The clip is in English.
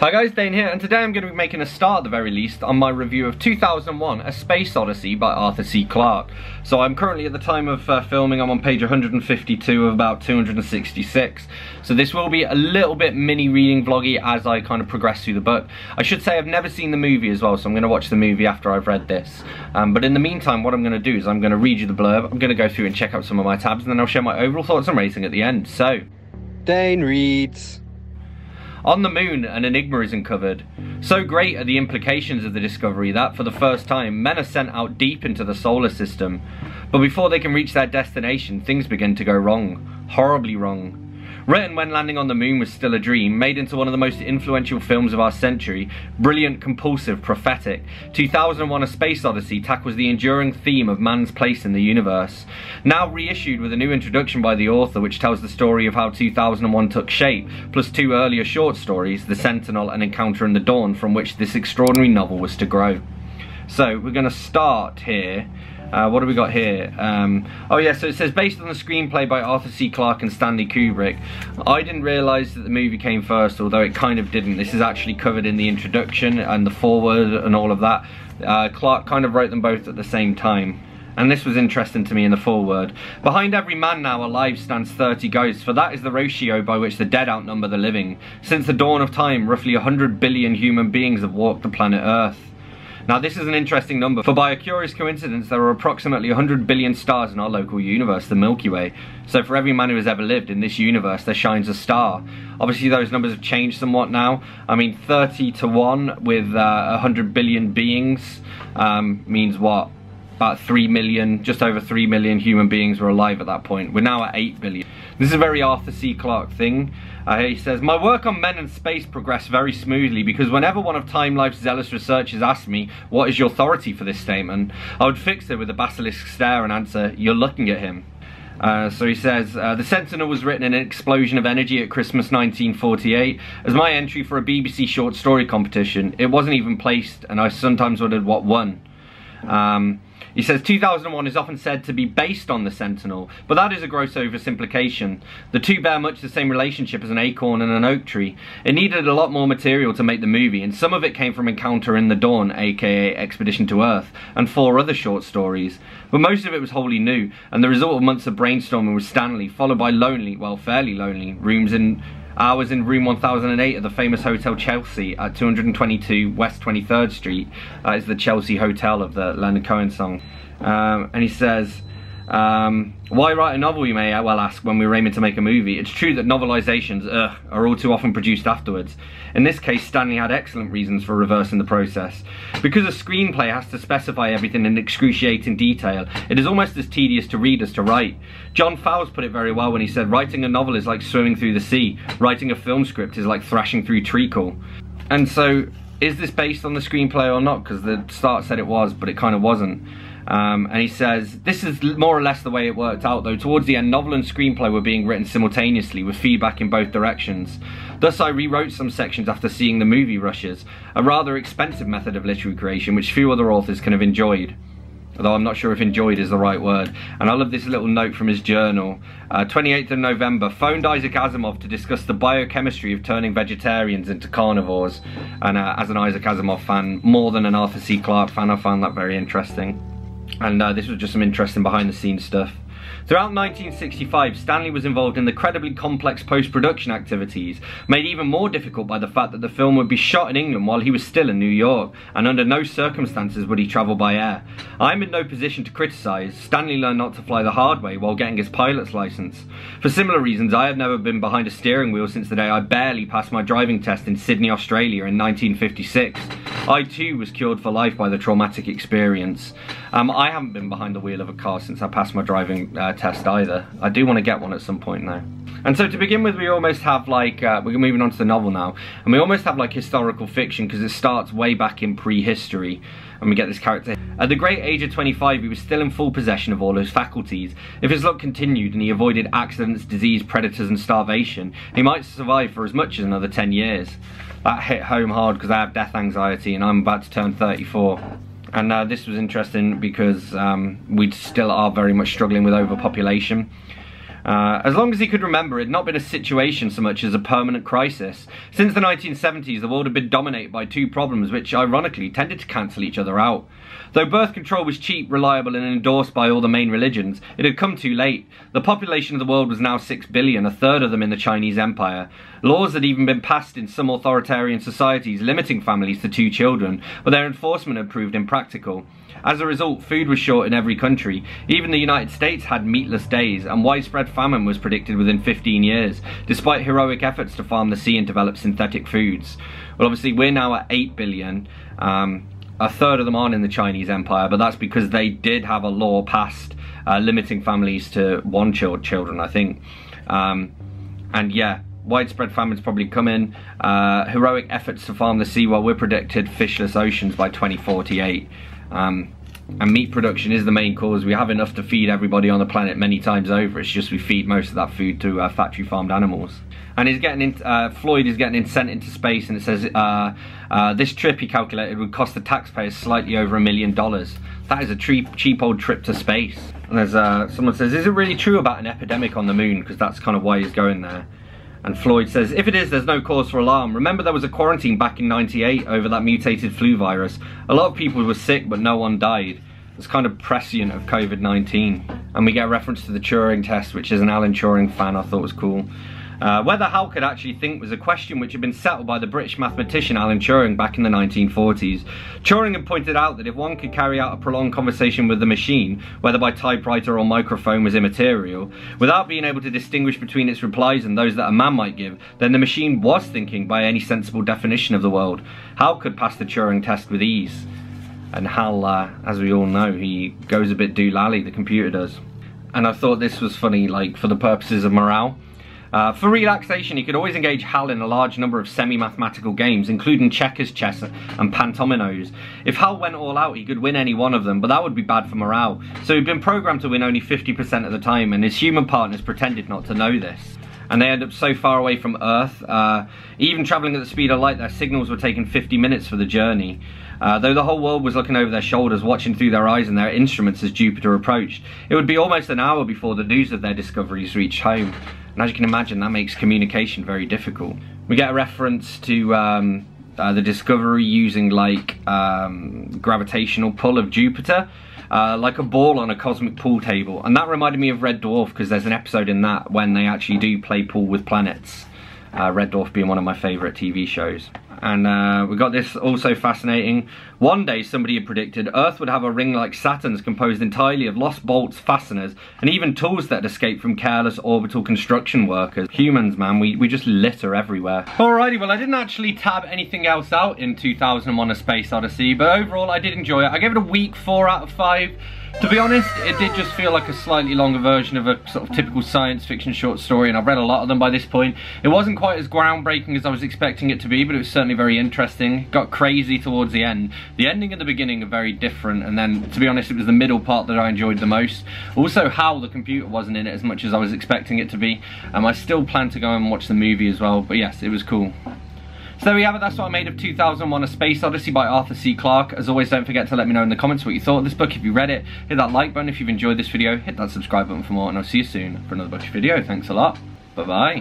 Hi guys, Dane here, and today I'm going to be making a start at the very least on my review of 2001: A Space Odyssey by Arthur C. Clarke. So I'm currently, at the time of filming, I'm on page 152 of about 266. So this will be a little bit mini reading vloggy as I kind of progress through the book. I should say I've never seen the movie as well, so I'm going to watch the movie after I've read this. But in the meantime, what I'm going to do is I'm going to read you the blurb, I'm going to go through and check out some of my tabs, and then I'll share my overall thoughts on racing at the end. So, Dane reads. On the moon, an enigma is uncovered. So great are the implications of the discovery that, for the first time, men are sent out deep into the solar system. But before they can reach their destination, things begin to go wrong. Horribly wrong. Written when Landing on the Moon was still a dream, made into one of the most influential films of our century, brilliant, compulsive, prophetic, 2001: A Space Odyssey tackles the enduring theme of man's place in the universe. Now reissued with a new introduction by the author which tells the story of how 2001 took shape, plus two earlier short stories, The Sentinel and Encounter in the Dawn, from which this extraordinary novel was to grow. So we're going to start here. What do we got here? Oh yeah, so it says, based on the screenplay by Arthur C. Clarke and Stanley Kubrick. I didn't realise that the movie came first, although it kind of didn't. This is actually covered in the introduction and the foreword and all of that. Clarke kind of wrote them both at the same time. And this was interesting to me in the foreword. Behind every man now alive stands 30 ghosts, for that is the ratio by which the dead outnumber the living. Since the dawn of time, roughly 100 billion human beings have walked the planet Earth. Now this is an interesting number, for by a curious coincidence there are approximately 100 billion stars in our local universe, the Milky Way. So for every man who has ever lived in this universe, there shines a star. Obviously those numbers have changed somewhat now. I mean, 30 to 1 with 100 billion beings means what? About 3 million, just over 3 million human beings were alive at that point. We're now at 8 billion. This is a very Arthur C. Clarke thing. He says, my work on men and space progressed very smoothly because whenever one of Time Life's zealous researchers asked me, what is your authority for this statement? I would fix it with a basilisk stare and answer, you're looking at him. So he says, The Sentinel was written in an explosion of energy at Christmas 1948 as my entry for a BBC short story competition. It wasn't even placed and I sometimes wondered what won. He says 2001 is often said to be based on The Sentinel, but that is a gross oversimplification. The two bear much the same relationship as an acorn and an oak tree. It needed a lot more material to make the movie, and some of it came from Encounter in the Dawn, aka Expedition to Earth, and four other short stories. But most of it was wholly new, and the result of months of brainstorming with Stanley, followed by lonely, well, fairly lonely, hours in room 1008 at the famous Hotel Chelsea at 222 West 23rd Street. It's the Chelsea Hotel of the Leonard Cohen song. And he says, why write a novel, you may well ask, when we were aiming to make a movie? It's true that novelizations are all too often produced afterwards. In this case, Stanley had excellent reasons for reversing the process. Because a screenplay has to specify everything in excruciating detail, it is almost as tedious to read as to write. John Fowles put it very well when he said, writing a novel is like swimming through the sea. Writing a film script is like thrashing through treacle. And so, is this based on the screenplay or not? Because the start said it was, but it kind of wasn't. And he says, this is more or less the way it worked out though. Towards the end, novel and screenplay were being written simultaneously with feedback in both directions. Thus I rewrote some sections after seeing the movie rushes, a rather expensive method of literary creation which few other authors can have enjoyed. Although I'm not sure if enjoyed is the right word. And I love this little note from his journal. 28th of November, phoned Isaac Asimov to discuss the biochemistry of turning vegetarians into carnivores. And as an Isaac Asimov fan, more than an Arthur C. Clarke fan, I found that very interesting. And this was just some interesting behind the scenes stuff. Throughout 1965, Stanley was involved in incredibly complex post-production activities, made even more difficult by the fact that the film would be shot in England while he was still in New York, and under no circumstances would he travel by air. I'm in no position to criticise. Stanley learned not to fly the hard way while getting his pilot's licence. For similar reasons, I have never been behind a steering wheel since the day I barely passed my driving test in Sydney, Australia in 1956. I too was cured for life by the traumatic experience. I haven't been behind the wheel of a car since I passed my driving test either. I do want to get one at some point now. And so to begin with, we almost have like, we're moving on to the novel now, and we almost have like historical fiction because it starts way back in prehistory and we get this character. At the great age of 25, he was still in full possession of all his faculties. If his luck continued and he avoided accidents, disease, predators and starvation, he might survive for as much as another 10 years. That hit home hard because I have death anxiety and I'm about to turn 34. And this was interesting because we still are very much struggling with overpopulation. As long as he could remember, it had not been a situation so much as a permanent crisis. Since the 1970s, the world had been dominated by two problems which, ironically, tended to cancel each other out. Though birth control was cheap, reliable, and endorsed by all the main religions, it had come too late. The population of the world was now 6 billion, a third of them in the Chinese Empire. Laws had even been passed in some authoritarian societies limiting families to 2 children, but their enforcement had proved impractical. As a result, food was short in every country. Even the United States had meatless days, and widespread famine was predicted within 15 years, despite heroic efforts to farm the sea and develop synthetic foods. Well, obviously, we're now at 8 billion. A third of them aren't in the Chinese Empire, but that's because they did have a law passed limiting families to 1 child, I think. And yeah, widespread famines probably come in. Heroic efforts to farm the sea, while we're predicted fishless oceans by 2048. And meat production is the main cause. We have enough to feed everybody on the planet many times over. It's just we feed most of that food to factory farmed animals. And he's getting in, Floyd is getting sent into space, and it says this trip, he calculated, would cost the taxpayers slightly over $1 million. That is a cheap old trip to space. And there's someone says, is it really true about an epidemic on the moon? Because that's kind of why he's going there. And Floyd says, if it is, there's no cause for alarm. Remember, there was a quarantine back in '98 over that mutated flu virus. A lot of people were sick, but no one died. It's kind of prescient of COVID-19. And we get a reference to the Turing test, which is an Alan Turing fan I thought was cool. Whether Hal could actually think was a question which had been settled by the British mathematician Alan Turing back in the 1940s. Turing had pointed out that if one could carry out a prolonged conversation with the machine, whether by typewriter or microphone was immaterial, without being able to distinguish between its replies and those that a man might give, then the machine was thinking by any sensible definition of the world. Hal could pass the Turing test with ease. And Hal, as we all know, he goes a bit doolally, the computer does. And I thought this was funny, like, for the purposes of morale. For relaxation, he could always engage Hal in a large number of semi-mathematical games, including checkers, chess, and pantominos. If Hal went all out, he could win any one of them, but that would be bad for morale. So he'd been programmed to win only 50% of the time, and his human partners pretended not to know this. And they end up so far away from Earth, even travelling at the speed of light, their signals were taking 50 minutes for the journey. Though the whole world was looking over their shoulders, watching through their eyes and their instruments as Jupiter approached, it would be almost an hour before the news of their discoveries reached home. And as you can imagine, that makes communication very difficult. We get a reference to the discovery using, like, gravitational pull of Jupiter. Like a ball on a cosmic pool table. And that reminded me of Red Dwarf, because there's an episode in that when they actually do play pool with planets. Red Dwarf being one of my favourite TV shows. And we got this also fascinating. One day somebody had predicted Earth would have a ring like Saturn's, composed entirely of lost bolts, fasteners, and even tools that had escaped from careless orbital construction workers. Humans, man, we just litter everywhere. Alrighty, well, I didn't actually tab anything else out in 2001: A Space Odyssey, but overall I did enjoy it. I gave it a weak 4 out of 5. To be honest, it did just feel like a slightly longer version of a sort of typical science fiction short story, and I've read a lot of them by this point. It wasn't quite as groundbreaking as I was expecting it to be, but it was certainly very interesting. It got crazy towards the end. The ending and the beginning are very different, and then, to be honest, it was the middle part that I enjoyed the most. Also, Hal the computer wasn't in it as much as I was expecting it to be. I still plan to go and watch the movie as well, but yes, it was cool. So there we have it, that's what I made of 2001: A Space Odyssey by Arthur C. Clarke. As always, don't forget to let me know in the comments what you thought of this book if you read it. Hit that like button if you've enjoyed this video, hit that subscribe button for more, and I'll see you soon for another bunch of video. Thanks a lot, bye bye.